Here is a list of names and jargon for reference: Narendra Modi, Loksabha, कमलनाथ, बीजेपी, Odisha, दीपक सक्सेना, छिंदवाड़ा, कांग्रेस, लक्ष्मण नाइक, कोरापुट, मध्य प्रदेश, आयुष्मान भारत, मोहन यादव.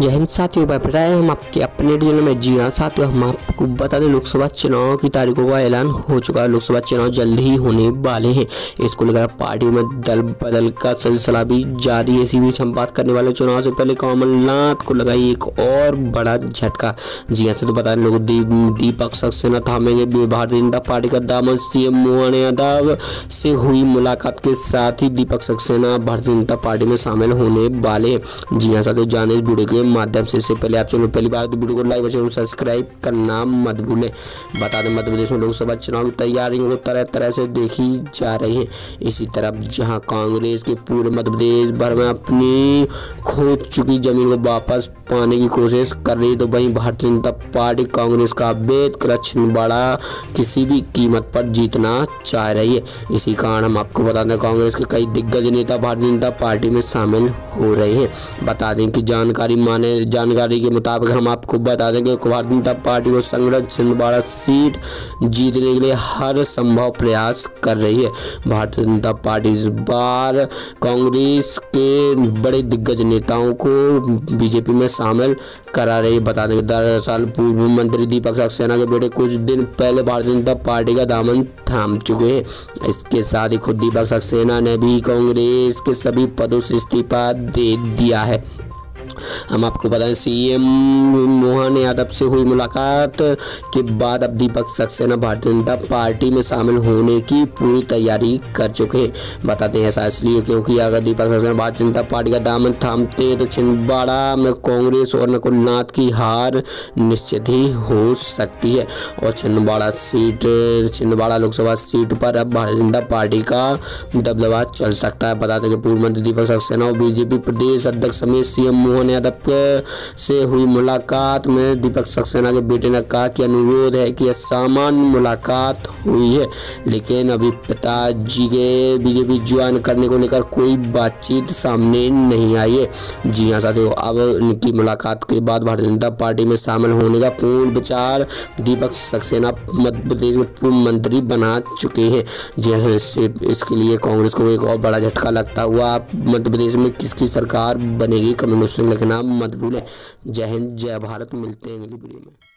जय हिंद साथियों, बताए हम आपके अपने डिटेल में। जी हाँ साथियों, हम आपको बता दें लोकसभा चुनाव की तारीखों का ऐलान हो चुका है। लोकसभा चुनाव जल्द ही होने वाले हैं। इसको लेकर पार्टी में दल बदल का सिलसिला भी जारी है। इसी बीच हम बात करने वाले चुनाव से पहले कमलनाथ को लगाई एक और बड़ा झटका। जी हाँ, तो बता दें लोग दीपक सक्सेना थामेंगे भारतीय जनता पार्टी का दामन। सीएम मोहन यादव से हुई मुलाकात के साथ ही दीपक सक्सेना भारतीय जनता पार्टी में शामिल होने वाले हैं। जी हाँ साथियों, जाने बूढ़े के माध्यम से इससे पहले आप चैनल पहली बार तो वीडियो को लाइक और चैनल सब्सक्राइब करना मत भूलें। बता दें मध्य प्रदेश में लोकसभा चुनाव की तैयारियों को तरह तरह से देखी जा रही है। इसी तरफ जहां कांग्रेस के पूरे मध्य प्रदेश भर में अपनी खो चुकी जमीन को वापस पाने की कोशिश कर रही है, तो वहीं भारतीय जनता पार्टी कांग्रेस का अवैध किला छिंदवाड़ा किसी भी कीमत पर जीतना चाह रही है। इसी कारण हम आपको बता दें कांग्रेस के कई दिग्गज नेता भारतीय जनता पार्टी में शामिल हो रहे हैं। बता दें कि जानकारी के मुताबिक हम आपको बता दें कि भारतीय जनता पार्टी को संगठन छिंदवाड़ा सीट जीतने के लिए हर संभव प्रयास कर रही है। भारतीय जनता पार्टी इस बार कांग्रेस के बड़े दिग्गज नेताओं को बीजेपी में शामिल करा रही है। बता दें 10 साल पूर्व मंत्री दीपक सक्सेना के बेटे कुछ दिन पहले भारतीय जनता पार्टी का दामन थाम चुके हैं। इसके साथ ही खुद दीपक सक्सेना ने भी कांग्रेस के सभी पदों से इस्तीफा दे दिया है। हम आपको बताएं सीएम मोहन यादव से हुई मुलाकात के बाद अब दीपक सक्सेना भारतीय जनता पार्टी में शामिल होने की पूरी तैयारी कर चुके हैं। बताते हैं ऐसा इसलिए क्योंकि अगर दीपक सक्सेना भारतीय जनता पार्टी का दामन थामते तो छिंदवाड़ा में कांग्रेस और कमलनाथ की हार निश्चित ही हो सकती है और छिंदवाड़ा लोकसभा सीट पर अब भारतीय जनता पार्टी का दबदबा चल सकता है। बताते हैं कि पूर्व मंत्री दीपक सक्सेना और बीजेपी प्रदेश अध्यक्ष समेत सीएम मोहन यादव से हुई मुलाकात में दीपक सक्सेना के बेटे ने कहा कि अनुरोध है कि सामान्य मुलाकात हुई है, लेकिन अभी पिताजी के बीजेपी ज्वाइन करने को लेकर कोई बातचीत सामने नहीं आई है। जी हाँ साथियों, अब इनकी मुलाकात के बाद भारतीय जनता पार्टी में शामिल होने का पूर्ण विचार दीपक सक्सेना मध्य प्रदेश में पूर्व मंत्री बना चुके हैं। जी हाँ, इसके लिए कांग्रेस को एक और बड़ा झटका लगता हुआ मध्य प्रदेश में किसकी सरकार बनेगी, कमेंट लिखना मत भूलें। जय हिंद, जय भारत। मिलते हैं अगली वीडियो में।